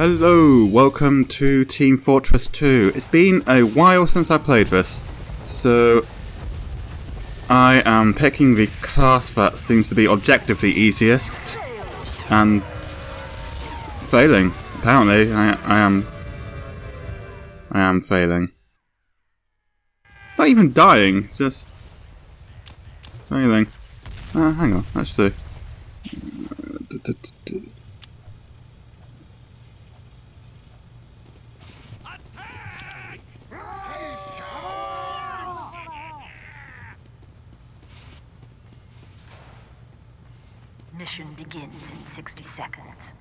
Hello, welcome to Team Fortress 2. It's been a while since I played this, so I am picking the class that seems to be objectively easiest and failing. Apparently, I am failing. Not even dying, just failing. Hang on, actually. Mission begins in 60 seconds.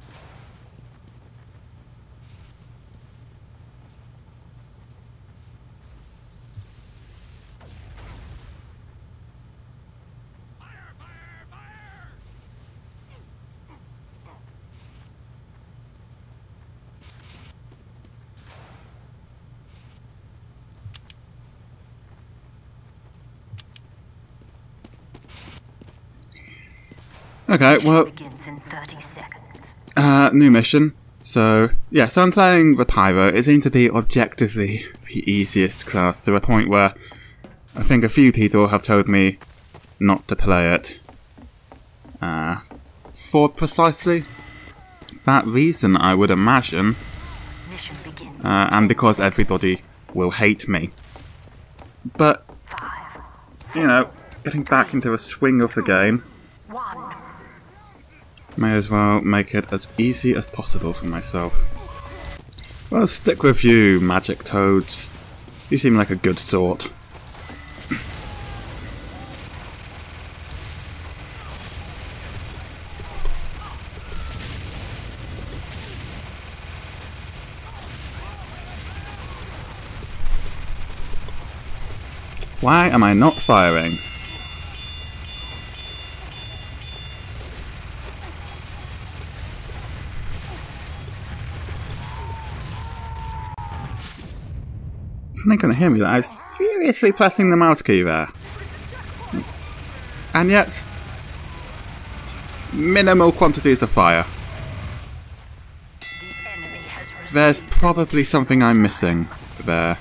Okay, well, new mission. So, yeah, so I'm playing the Pyro. It seems to be objectively the easiest class, to a point where I think a few people have told me not to play it. For precisely that reason, I would imagine. And because everybody will hate me. But, you know, getting back into the swing of the game, may as well make it as easy as possible for myself. Well, stick with you, magic toads. You seem like a good sort. Why am I not firing? They couldn't hear me. I was furiously pressing the mouse key there, and yet minimal quantities of fire. There's probably something I'm missing there.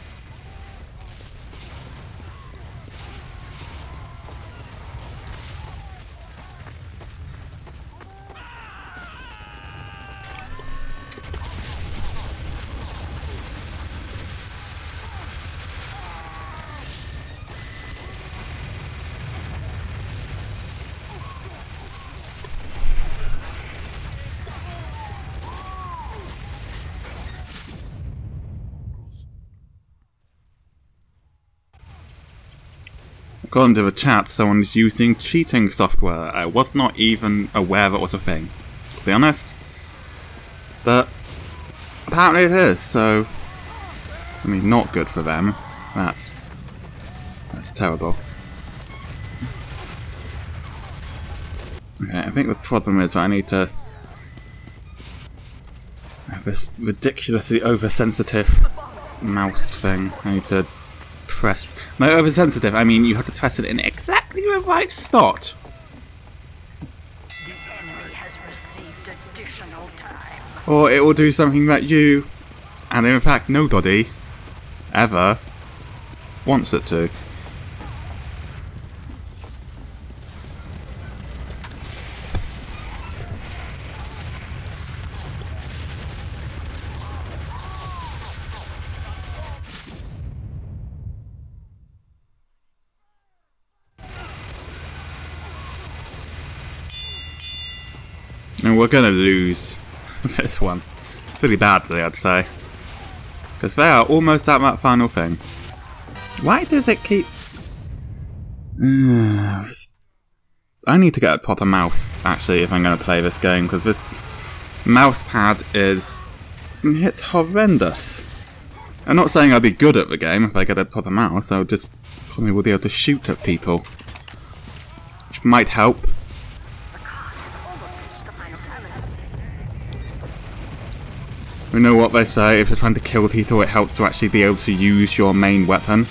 According to the chat, someone is using cheating software. I was not even aware that was a thing, to be honest. But apparently it is, so I mean, not good for them. That's terrible. Okay, I think the problem is that I need to have this ridiculously oversensitive mouse thing. I need to press. No, oversensitive, I mean you have to press it in exactly the right spot. The enemy has received additional time. Or it will do something that you, and in fact nobody, ever wants it to. And we're gonna lose this one pretty badly, I'd say, because they are almost at that final thing. Why does it keep? I need to get a proper mouse actually if I'm gonna play this game, because this mouse pad is—it's horrendous. I'm not saying I'll be good at the game if I get a proper mouse. I'll just probably will be able to shoot at people, which might help. You know what they say, if you're trying to kill people, it helps to actually be able to use your main weapon.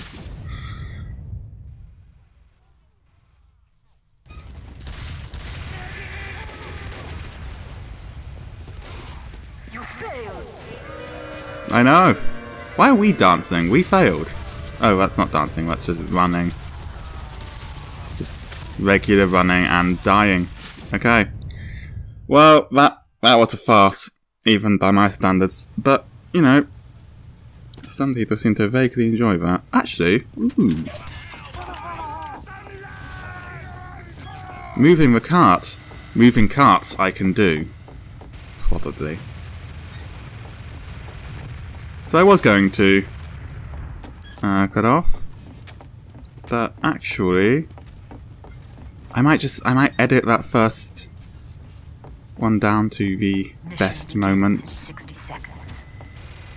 You I know. Why are we dancing? We failed. Oh, that's not dancing, that's just running. It's just regular running and dying. Okay. Well, that was a farce, even by my standards. But, you know, some people seem to vaguely enjoy that. Actually, ooh. Moving the cart. Moving carts I can do. Probably. So I was going to cut off, but actually I might edit that first one down to the best moments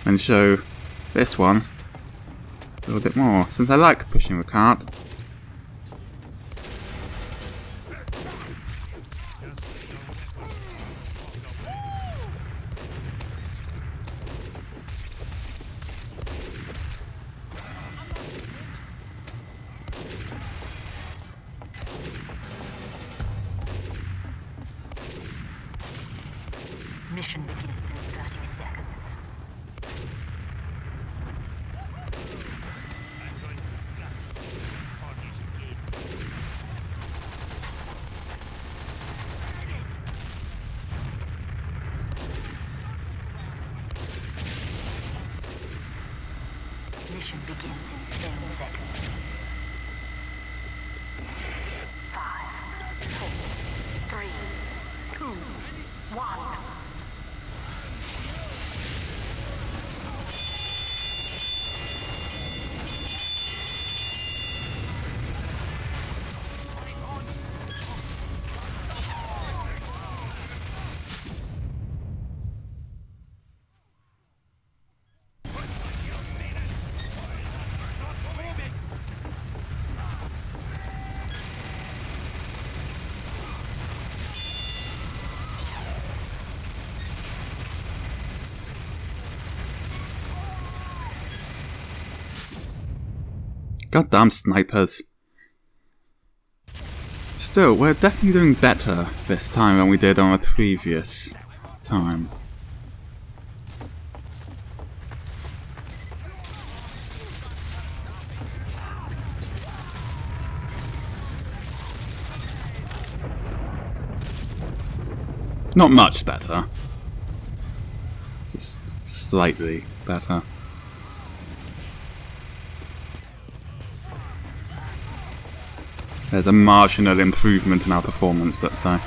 and show this one a little bit more, since I like pushing the cart. Mission begins in 30 seconds. Mission begins in 10 seconds. 5, 4, 3, 2, 1. Goddamn snipers. Still, we're definitely doing better this time than we did on the previous time. Not much better. Just slightly better. There's a marginal improvement in our performance, let's say.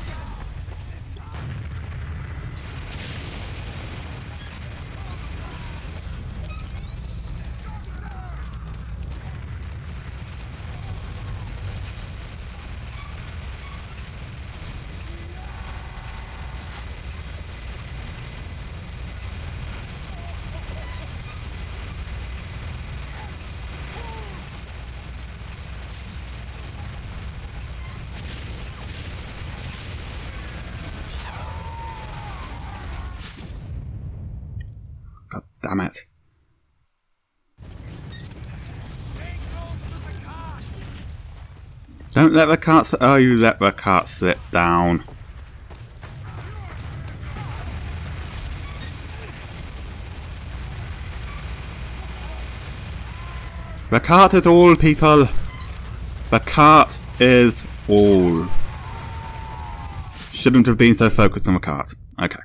Damn it. Don't let the cart slip. Oh, you let the cart slip down. The cart is all, people. The cart is all. Shouldn't have been so focused on the cart. Okay.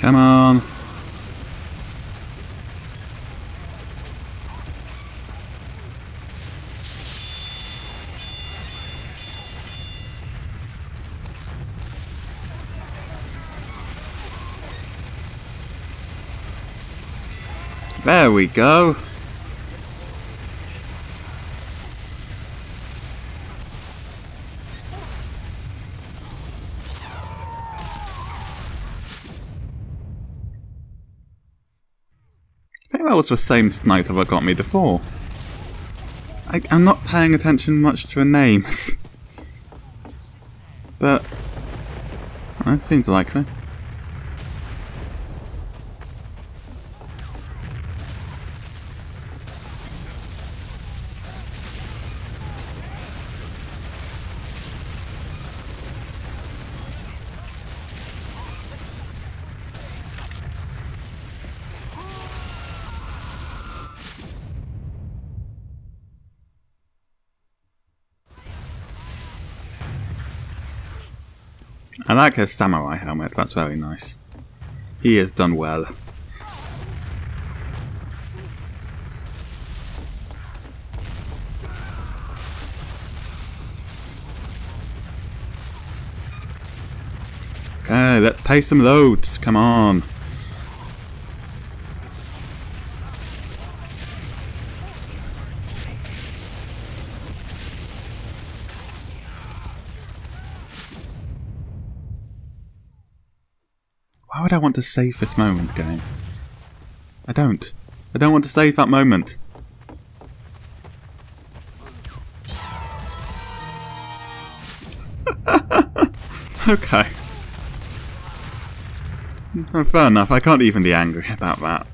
Come on. There we go. Where was the same sniper that got me before? I'm not paying attention much to the names. But... well, it seems likely. I like her samurai helmet, that's very nice. He has done well. Okay, let's pay some loads, come on. Why would I want to save this moment, game? I don't. I don't want to save that moment. Okay. Well, fair enough, I can't even be angry about that.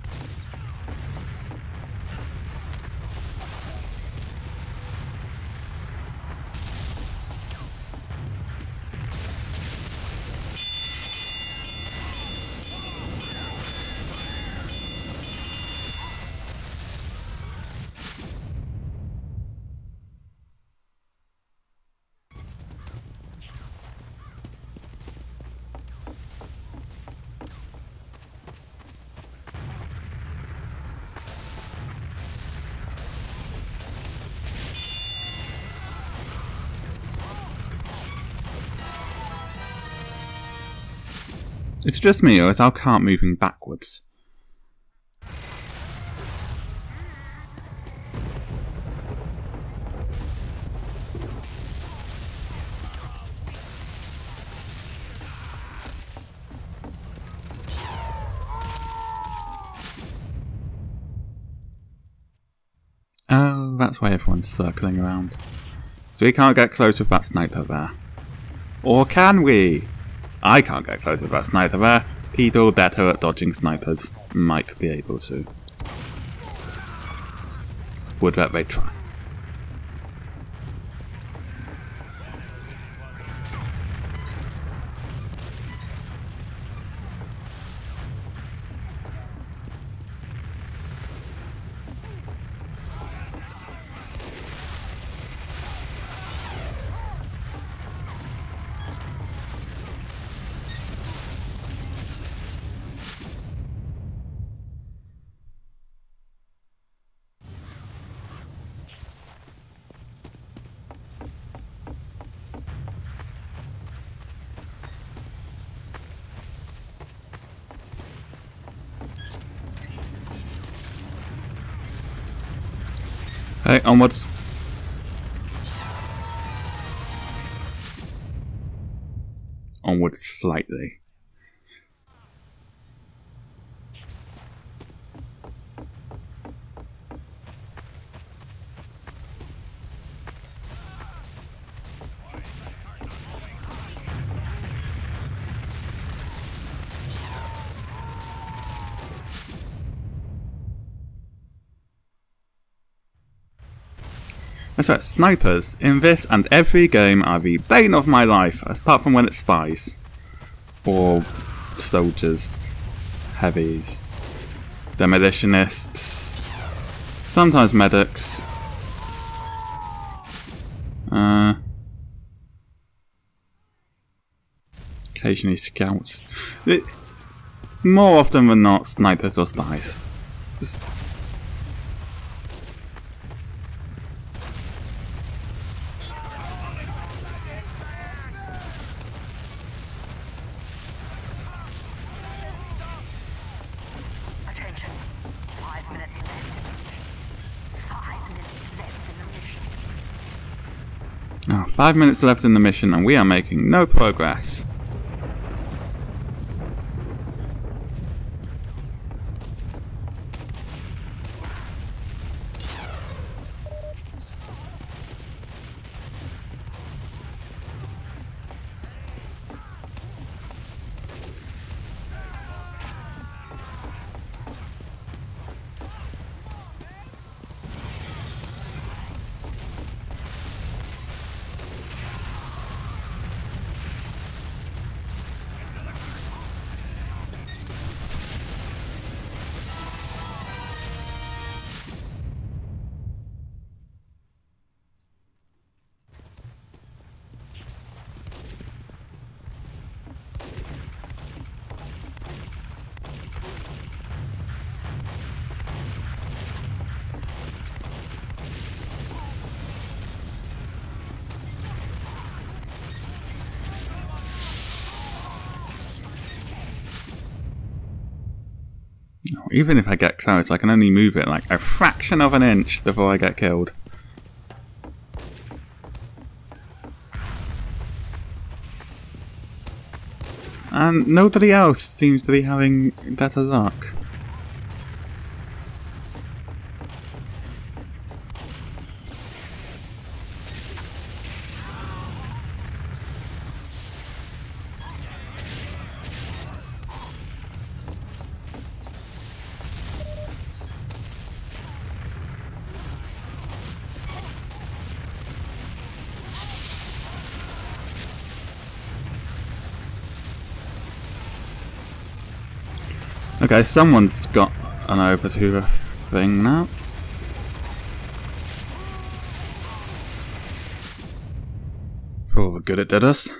It's just me, or is our cart moving backwards? Oh, that's why everyone's circling around. So we can't get close with that sniper there. Or can we? I can't get close with that sniper there. People better at dodging snipers might be able to. Would that they try? Hey, onwards. Onwards slightly. That's right, snipers in this and every game are the bane of my life, apart from when it's spies. Or soldiers, heavies, demolitionists, sometimes medics. Occasionally scouts. More often than not, snipers or spies. Just oh, 5 minutes left in the mission and we are making no progress. Even if I get close, I can only move it like a fraction of an inch before I get killed. And nobody else seems to be having better luck. Okay, someone's got an over to the thing now. For all the good it did us.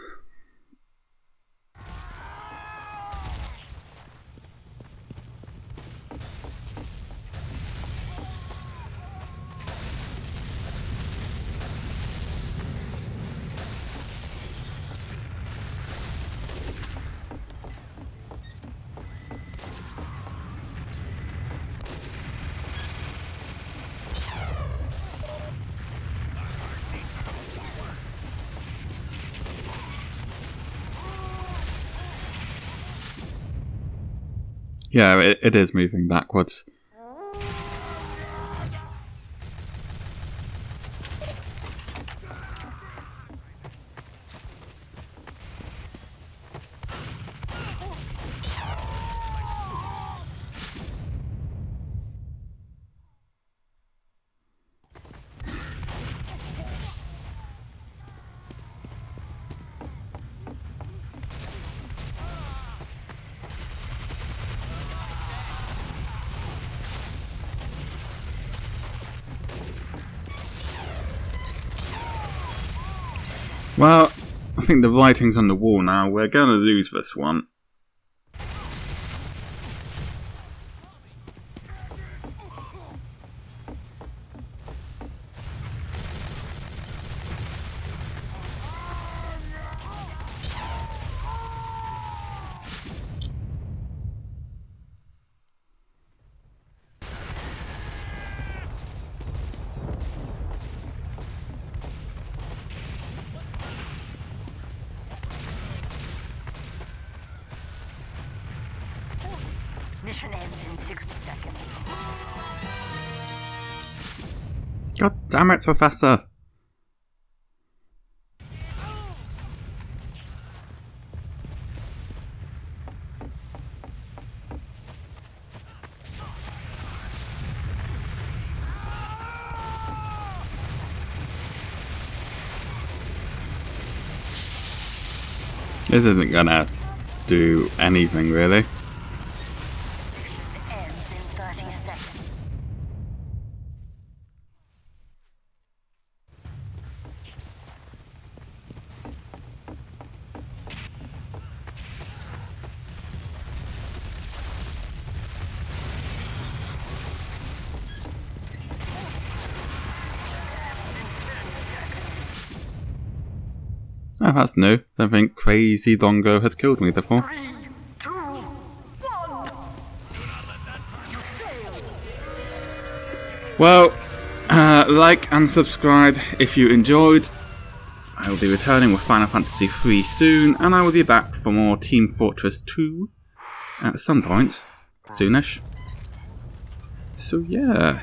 Yeah, it is moving backwards. Well, I think the writing's on the wall now. We're going to lose this one. Mission ends in 60 seconds. God damn it, Professor! This isn't gonna do anything, really. Oh, that's new. Don't think Crazy Dongo has killed me before. 3, 2, 1. Well, like and subscribe if you enjoyed. I will be returning with Final Fantasy 3 soon, and I will be back for more Team Fortress 2 at some point, soonish. So yeah.